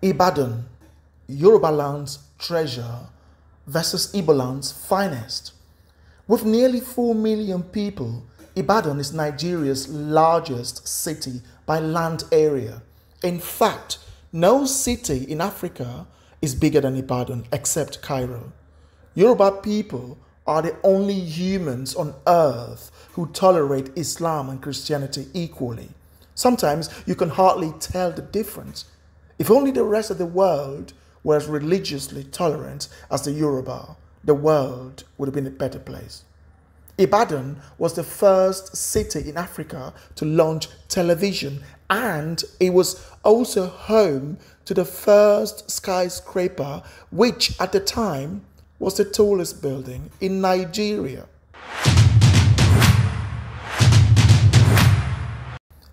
Ibadan, Yorubaland's treasure versus Igboland's finest. With nearly 4 million people, Ibadan is Nigeria's largest city by land area. In fact, no city in Africa is bigger than Ibadan except Cairo. Yoruba people are the only humans on earth who tolerate Islam and Christianity equally. Sometimes you can hardly tell the difference. If only the rest of the world were as religiously tolerant as the Yoruba, the world would have been a better place. Ibadan was the first city in Africa to launch television, and it was also home to the first skyscraper, which at the time was the tallest building in Nigeria.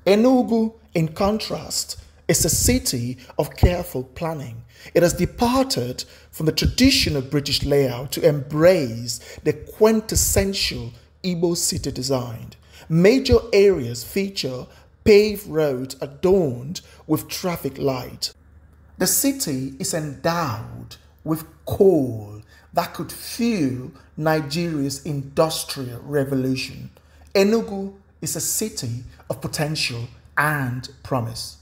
Enugu, in contrast, is a city of careful planning. It has departed from the traditional British layout to embrace the quintessential Igbo city design. Major areas feature paved roads adorned with traffic light. The city is endowed with coal that could fuel Nigeria's industrial revolution. Enugu is a city of potential and promise.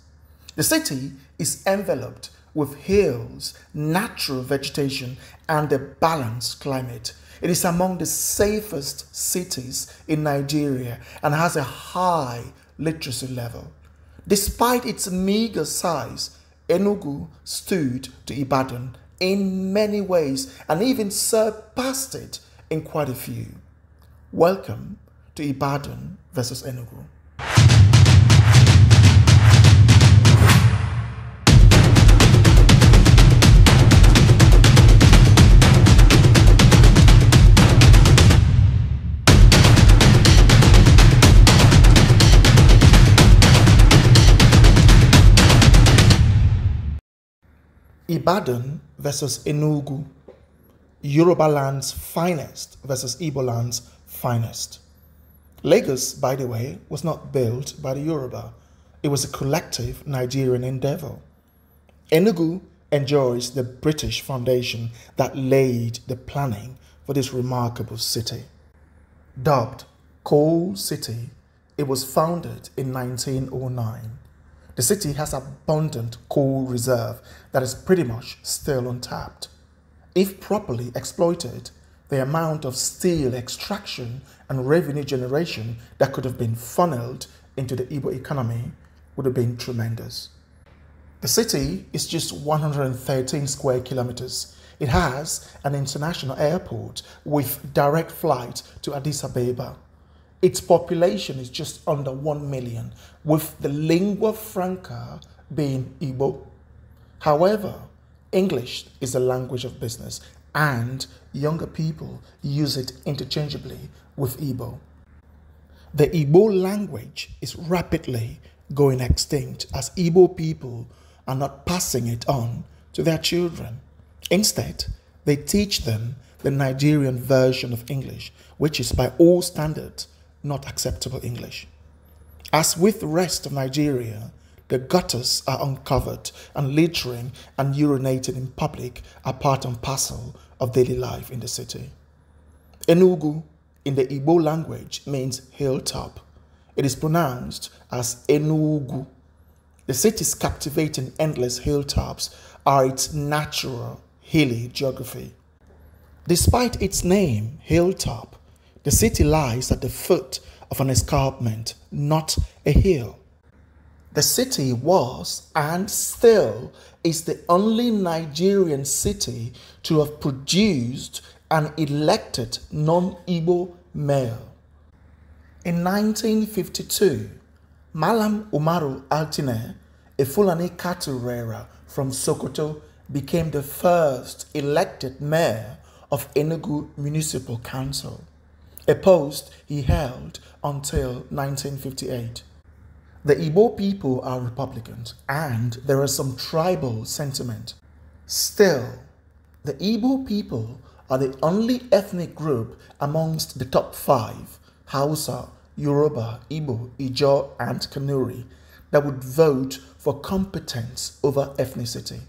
The city is enveloped with hills, natural vegetation, and a balanced climate. It is among the safest cities in Nigeria and has a high literacy level. Despite its meager size, Enugu stood to Ibadan in many ways and even surpassed it in quite a few. Welcome to Ibadan versus Enugu. Ibadan versus Enugu, Yorubaland's finest versus Igboland's finest. Lagos, by the way, was not built by the Yoruba. It was a collective Nigerian endeavor. Enugu enjoys the British foundation that laid the planning for this remarkable city. Dubbed Coal City, it was founded in 1909. The city has abundant coal reserve that is pretty much still untapped. If properly exploited, the amount of steel extraction and revenue generation that could have been funneled into the Igbo economy would have been tremendous. The city is just 113 square kilometers. It has an international airport with direct flight to Addis Ababa. Its population is just under 1 million, with the lingua franca being Igbo. However, English is the language of business, and younger people use it interchangeably with Igbo. The Igbo language is rapidly going extinct as Igbo people are not passing it on to their children. Instead, they teach them the Nigerian version of English, which is by all standards not acceptable English. As with the rest of Nigeria, the gutters are uncovered, and littering and urinating in public are part and parcel of daily life in the city. Enugu in the Igbo language means hilltop. It is pronounced as Enugu. The city's captivating endless hilltops are its natural hilly geography. Despite its name, hilltop, the city lies at the foot of an escarpment, not a hill. The city was and still is the only Nigerian city to have produced an elected non-Igbo mayor. In 1952, Malam Umaru Altine, a Fulani cattle rearer from Sokoto, became the first elected mayor of Enugu Municipal Council, a post he held until 1958. The Igbo people are Republicans, and there is some tribal sentiment. Still, the Igbo people are the only ethnic group amongst the top 5, Hausa, Yoruba, Igbo, Ijaw, and Kanuri, that would vote for competence over ethnicity.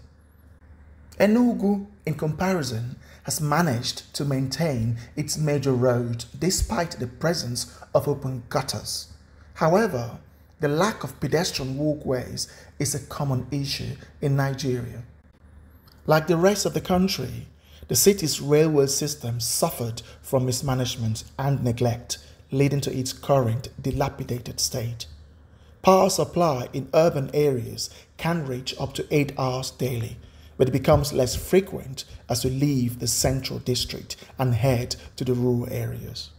Enugu, in comparison, has managed to maintain its major road despite the presence of open gutters. However, the lack of pedestrian walkways is a common issue in Nigeria. Like the rest of the country, the city's railway system suffered from mismanagement and neglect, leading to its current dilapidated state. Power supply in urban areas can reach up to 8 hours daily, but it becomes less frequent as we leave the central district and head to the rural areas.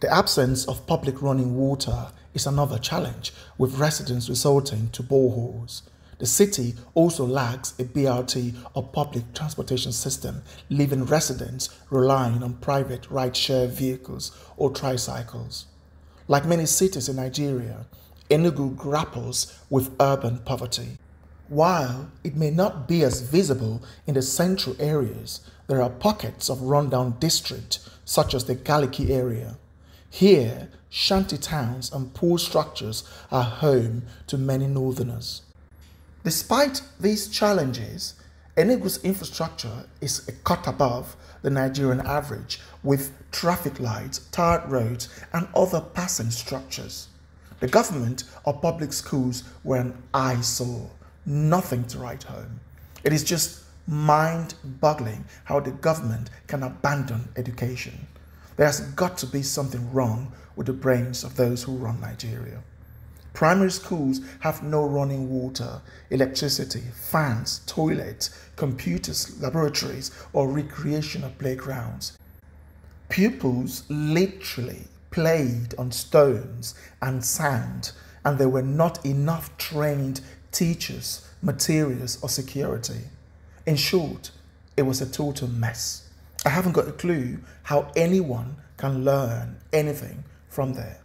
The absence of public running water is another challenge, with residents resorting to boreholes. The city also lacks a BRT or public transportation system, leaving residents relying on private rideshare vehicles or tricycles. Like many cities in Nigeria, Enugu grapples with urban poverty. While it may not be as visible in the central areas, there are pockets of rundown districts such as the Galiki area. Here, shanty towns and poor structures are home to many northerners. Despite these challenges, Enugu's infrastructure is a cut above the Nigerian average, with traffic lights, tarred roads and other passing structures. The government or public schools were an eyesore. Nothing to write home. It is just mind-boggling how the government can abandon education. There has got to be something wrong with the brains of those who run Nigeria. Primary schools have no running water, electricity, fans, toilets, computers, laboratories, or recreational playgrounds. Pupils literally played on stones and sand, and there were not enough trained teachers, materials, or security. In short, it was a total mess. I haven't got a clue how anyone can learn anything from there.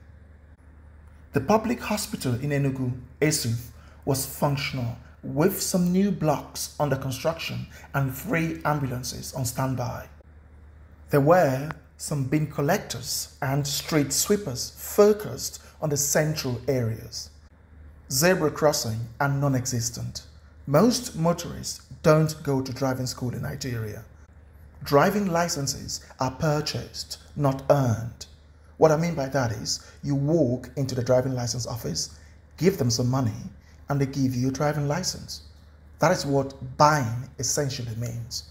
The public hospital in Enugu, ESUD, was functional, with some new blocks under construction and 3 ambulances on standby. There were some bin collectors and street sweepers focused on the central areas. Zebra crossing are non-existent. Most motorists don't go to driving school in Nigeria. Driving licenses are purchased, not earned. What I mean by that is, you walk into the driving license office, give them some money, and they give you a driving license. That is what buying essentially means.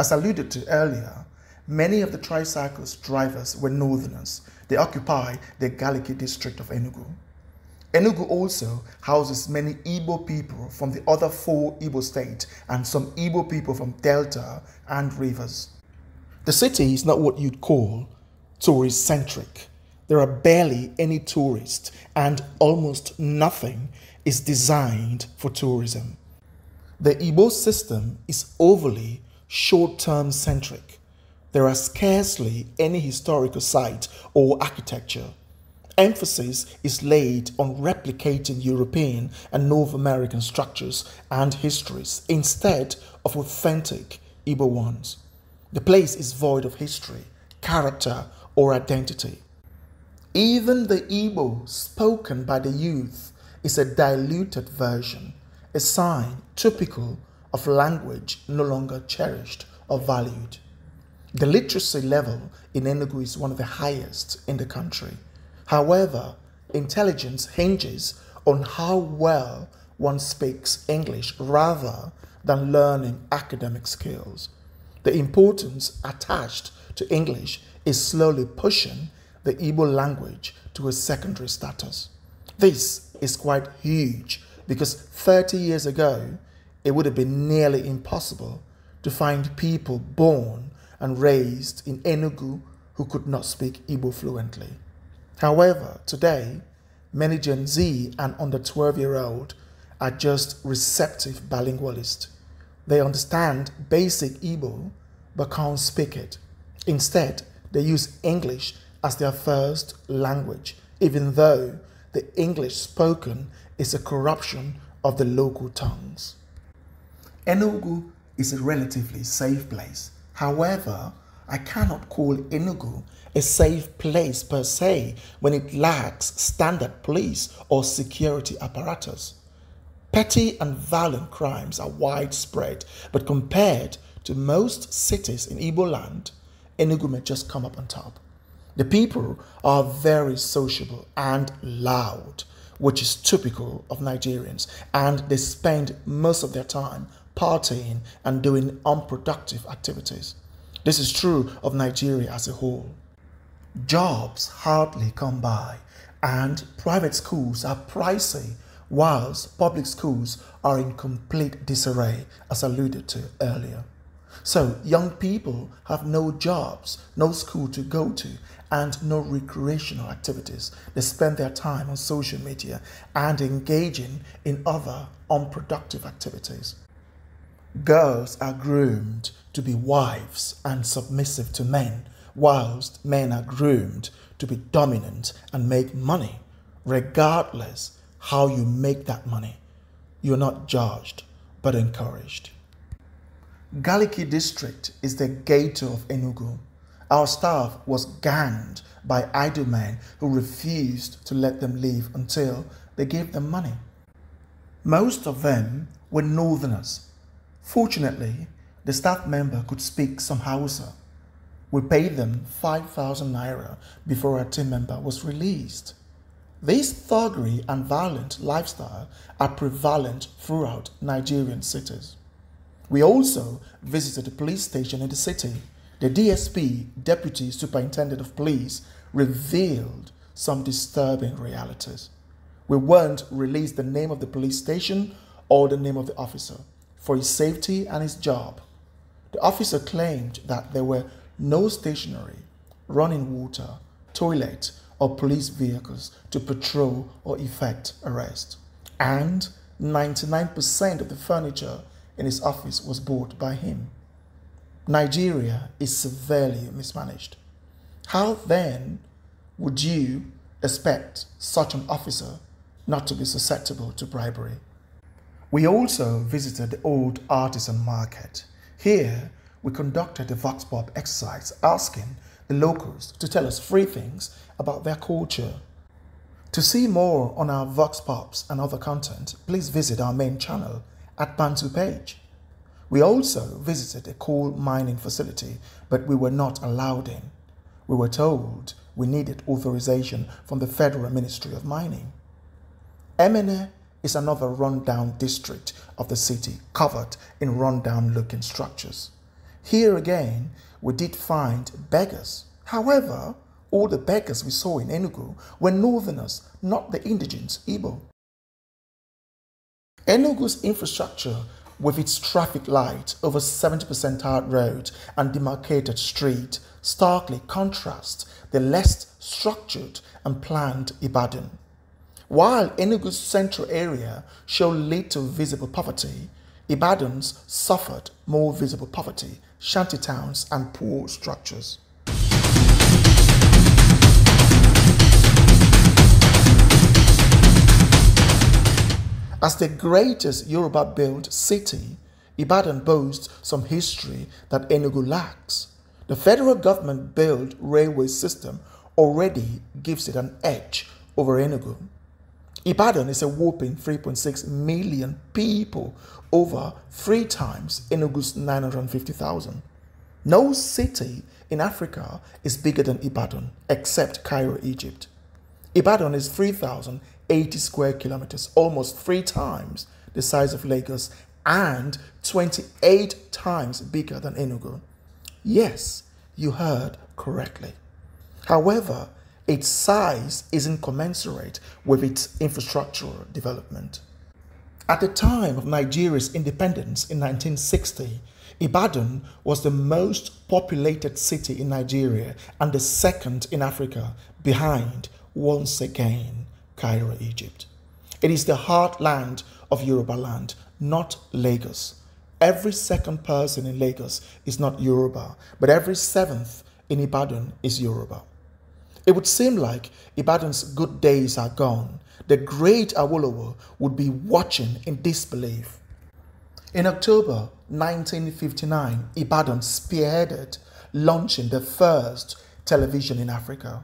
As alluded to earlier, many of the tricycles drivers were northerners. They occupy the Galiki district of Enugu. Enugu also houses many Igbo people from the other 4 Igbo states and some Igbo people from Delta and Rivers. The city is not what you'd call tourist-centric. There are barely any tourists and almost nothing is designed for tourism. The Igbo system is overly short-term centric. There are scarcely any historical site or architecture. Emphasis is laid on replicating European and North American structures and histories instead of authentic Igbo ones. The place is void of history, character, or identity. Even the Igbo spoken by the youth is a diluted version, a sign typical of language no longer cherished or valued. The literacy level in Enugu is one of the highest in the country. However, intelligence hinges on how well one speaks English rather than learning academic skills. The importance attached to English is slowly pushing the Igbo language to a secondary status. This is quite huge because 30 years ago, it would have been nearly impossible to find people born and raised in Enugu who could not speak Igbo fluently. However, today, many Gen Z and under 12-year-old are just receptive bilingualists. They understand basic Igbo but can't speak it. Instead, they use English as their first language, even though the English spoken is a corruption of the local tongues. Enugu is a relatively safe place. However, I cannot call Enugu a safe place per se when it lacks standard police or security apparatus. Petty and violent crimes are widespread, but compared to most cities in Igbo land, Enugu may just come up on top. The people are very sociable and loud, which is typical of Nigerians, and they spend most of their time partying and doing unproductive activities. This is true of Nigeria as a whole. Jobs hardly come by, and private schools are pricey, whilst public schools are in complete disarray, as alluded to earlier. So young people have no jobs, no school to go to, and no recreational activities. They spend their time on social media and engaging in other unproductive activities. Girls are groomed to be wives and submissive to men, whilst men are groomed to be dominant and make money. Regardless how you make that money, you're not judged but encouraged. Galiki district is the ghetto of Enugu. Our staff was ganged by idle men who refused to let them leave until they gave them money. Most of them were northerners. Fortunately, the staff member could speak some Hausa. We paid them 5,000 naira before our team member was released. This thuggery and violent lifestyle are prevalent throughout Nigerian cities. We also visited the police station in the city. The DSP, Deputy Superintendent of Police, revealed some disturbing realities. We weren't released the name of the police station or the name of the officer for his safety and his job. The officer claimed that there were no stationery, running water, toilet, or police vehicles to patrol or effect arrest. And 99% of the furniture in his office was bought by him. Nigeria is severely mismanaged. How then would you expect such an officer not to be susceptible to bribery? We also visited the old artisan market. Here, we conducted a Vox Pop exercise, asking the locals to tell us three things about their culture. To see more on our Vox Pops and other content, please visit our main channel at Bantu page. We also visited a coal mining facility, but we were not allowed in. We were told we needed authorization from the Federal Ministry of Mining. Emene is another rundown district of the city, covered in rundown looking structures. Here again, we did find beggars. However, all the beggars we saw in Enugu were northerners, not the indigents, Igbo. Enugu's infrastructure, with its traffic light, over 70% tarred road and demarcated street, starkly contrasts the less structured and planned Ibadan. While Enugu's central area showed little visible poverty, Ibadan's suffered more visible poverty, shantytowns and poor structures. As the greatest Yoruba-built city, Ibadan boasts some history that Enugu lacks. The federal government-built railway system already gives it an edge over Enugu. Ibadan is a whopping 3.6 million people, over 3 times Enugu's 950,000. No city in Africa is bigger than Ibadan, except Cairo, Egypt. Ibadan is 3,080 square kilometers, almost 3 times the size of Lagos and 28 times bigger than Enugu. Yes, you heard correctly. However, its size isn't commensurate with its infrastructural development. At the time of Nigeria's independence in 1960, Ibadan was the most populated city in Nigeria and the second in Africa, behind, once again, Cairo, Egypt. It is the heartland of Yorubaland, not Lagos. Every second person in Lagos is not Yoruba, but every 7th in Ibadan is Yoruba. It would seem like Ibadan's good days are gone. The great Awolowo would be watching in disbelief. In October 1959, Ibadan spearheaded launching the first television in Africa.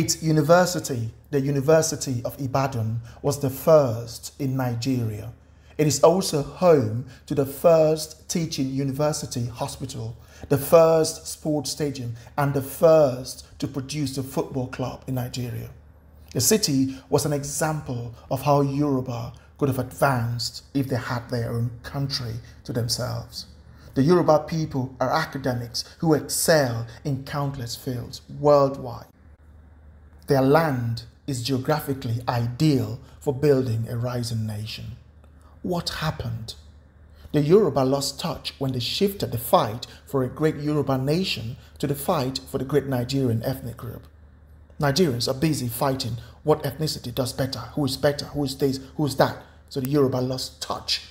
Its university, the University of Ibadan, was the first in Nigeria. It is also home to the first teaching university hospital, the first sports stadium, and the first to produce a football club in Nigeria. The city was an example of how Yoruba could have advanced if they had their own country to themselves. The Yoruba people are academics who excel in countless fields worldwide. Their land is geographically ideal for building a rising nation. What happened? The Yoruba lost touch when they shifted the fight for a great Yoruba nation to the fight for the great Nigerian ethnic group. Nigerians are busy fighting what ethnicity does better, who is this, who is that. So the Yoruba lost touch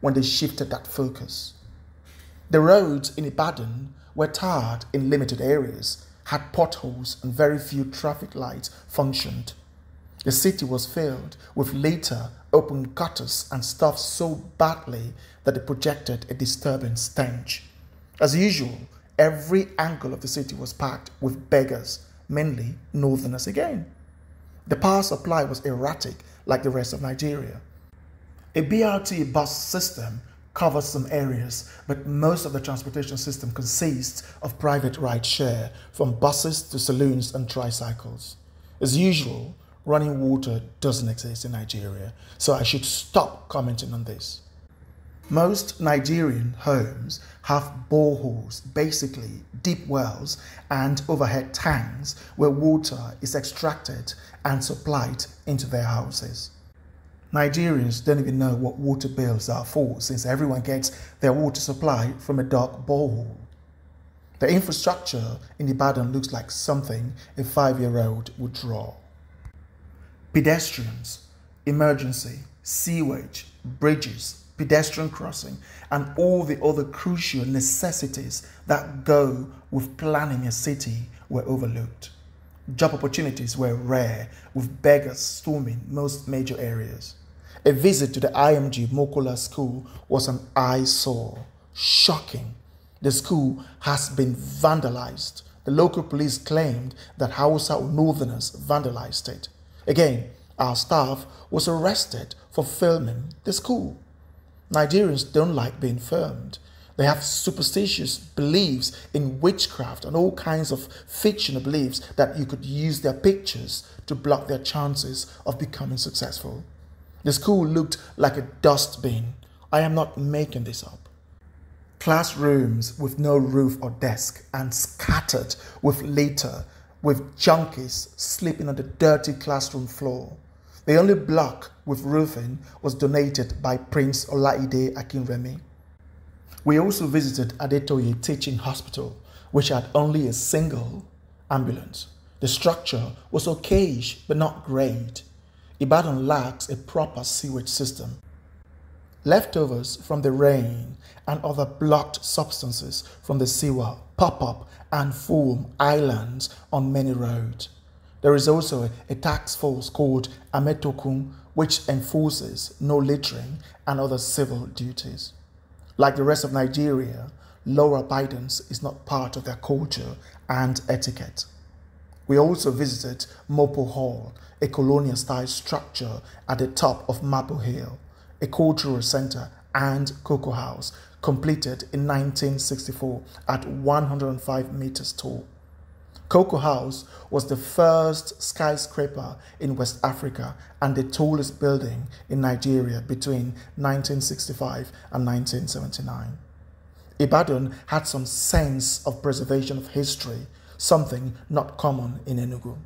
when they shifted that focus. The roads in Ibadan were tarred in limited areas, had potholes, and very few traffic lights functioned. The city was filled with litter, open gutters, and stuff so badly that it projected a disturbing stench. As usual, every angle of the city was packed with beggars, mainly northerners again. The power supply was erratic like the rest of Nigeria. A BRT bus system covers some areas, but most of the transportation system consists of private ride-share, from buses to saloons and tricycles. As usual, running water doesn't exist in Nigeria, so I should stop commenting on this. Most Nigerian homes have boreholes, basically deep wells and overhead tanks where water is extracted and supplied into their houses. Nigerians don't even know what water bills are for, since everyone gets their water supply from a dark borehole. The infrastructure in Ibadan looks like something a 5-year-old would draw. Pedestrians, emergency, sewage, bridges, pedestrian crossing, and all the other crucial necessities that go with planning a city were overlooked. Job opportunities were rare, with beggars storming most major areas. A visit to the IMG Mokola School was an eyesore. Shocking. The school has been vandalized. The local police claimed that Hausa or northerners vandalized it. Again, our staff was arrested for filming the school. Nigerians don't like being filmed. They have superstitious beliefs in witchcraft and all kinds of fictional beliefs that you could use their pictures to block their chances of becoming successful. The school looked like a dustbin. I am not making this up. Classrooms with no roof or desk and scattered with litter, with junkies sleeping on the dirty classroom floor. The only block with roofing was donated by Prince Olaide Akinremi. We also visited Adetoye Teaching Hospital, which had only a single ambulance. The structure was okayish but not great. Ibadan lacks a proper sewage system. Leftovers from the rain and other blocked substances from the sewer pop up and form islands on many roads. There is also a task force called Ametokun, which enforces no littering and other civil duties. Like the rest of Nigeria, lower abidance is not part of their culture and etiquette. We also visited Mapo Hall, a colonial-style structure at the top of Mapo Hill, a cultural center, and Cocoa House, completed in 1964 at 105 meters tall. Cocoa House was the first skyscraper in West Africa and the tallest building in Nigeria between 1965 and 1979. Ibadan had some sense of preservation of history, something not common in Enugu.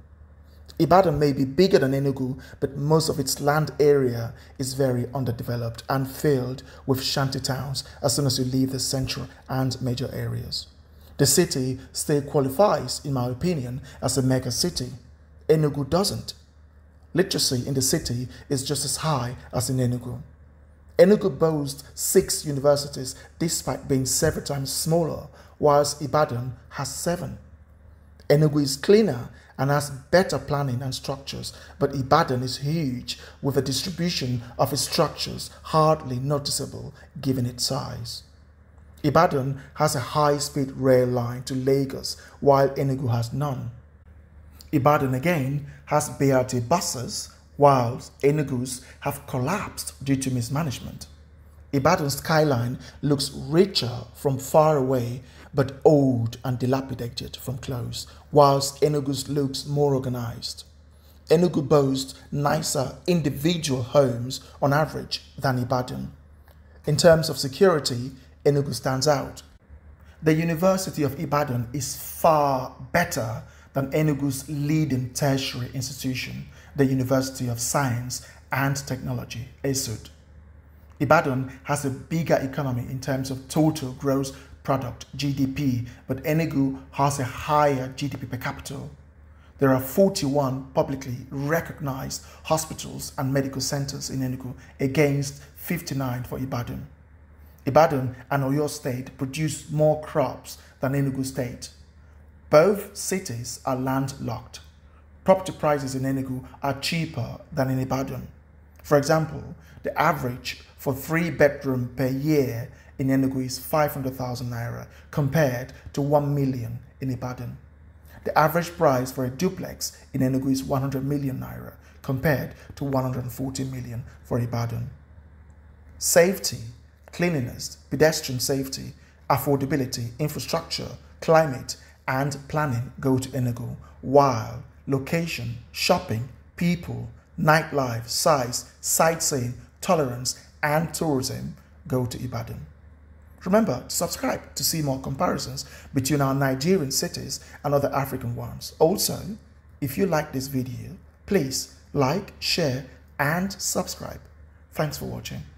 Ibadan may be bigger than Enugu, but most of its land area is very underdeveloped and filled with shanty towns as soon as you leave the central and major areas. The city still qualifies, in my opinion, as a mega city. Enugu doesn't. Literacy in the city is just as high as in Enugu. Enugu boasts 6 universities despite being several times smaller, whilst Ibadan has 7. Enugu is cleaner and has better planning and structures, but Ibadan is huge, with a distribution of its structures hardly noticeable given its size. Ibadan has a high-speed rail line to Lagos, while Enugu has none. Ibadan again has BRT buses, whilst Enugu's have collapsed due to mismanagement. Ibadan's skyline looks richer from far away, but old and dilapidated from close, whilst Enugu's looks more organized. Enugu boasts nicer individual homes on average than Ibadan. In terms of security, Enugu stands out. The University of Ibadan is far better than Enugu's leading tertiary institution, the University of Science and Technology, ESUD. Ibadan has a bigger economy in terms of total gross product, GDP, but Enugu has a higher GDP per capita. There are 41 publicly recognized hospitals and medical centers in Enugu against 59 for Ibadan. Ibadan and Oyo State produce more crops than Enugu State. Both cities are landlocked. Property prices in Enugu are cheaper than in Ibadan. For example, the average for 3-bedroom per year in Enugu is 500,000 naira compared to 1 million in Ibadan. The average price for a duplex in Enugu is 100 million naira compared to 140 million for Ibadan. Safety, cleanliness, pedestrian safety, affordability, infrastructure, climate and planning go to Enugu, while location, shopping, people, nightlife, size, sightseeing, tolerance and tourism go to Ibadan. Remember to subscribe to see more comparisons between our Nigerian cities and other African ones. Also, if you like this video, please like, share and subscribe. Thanks for watching.